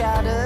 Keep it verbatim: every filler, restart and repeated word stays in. scattered.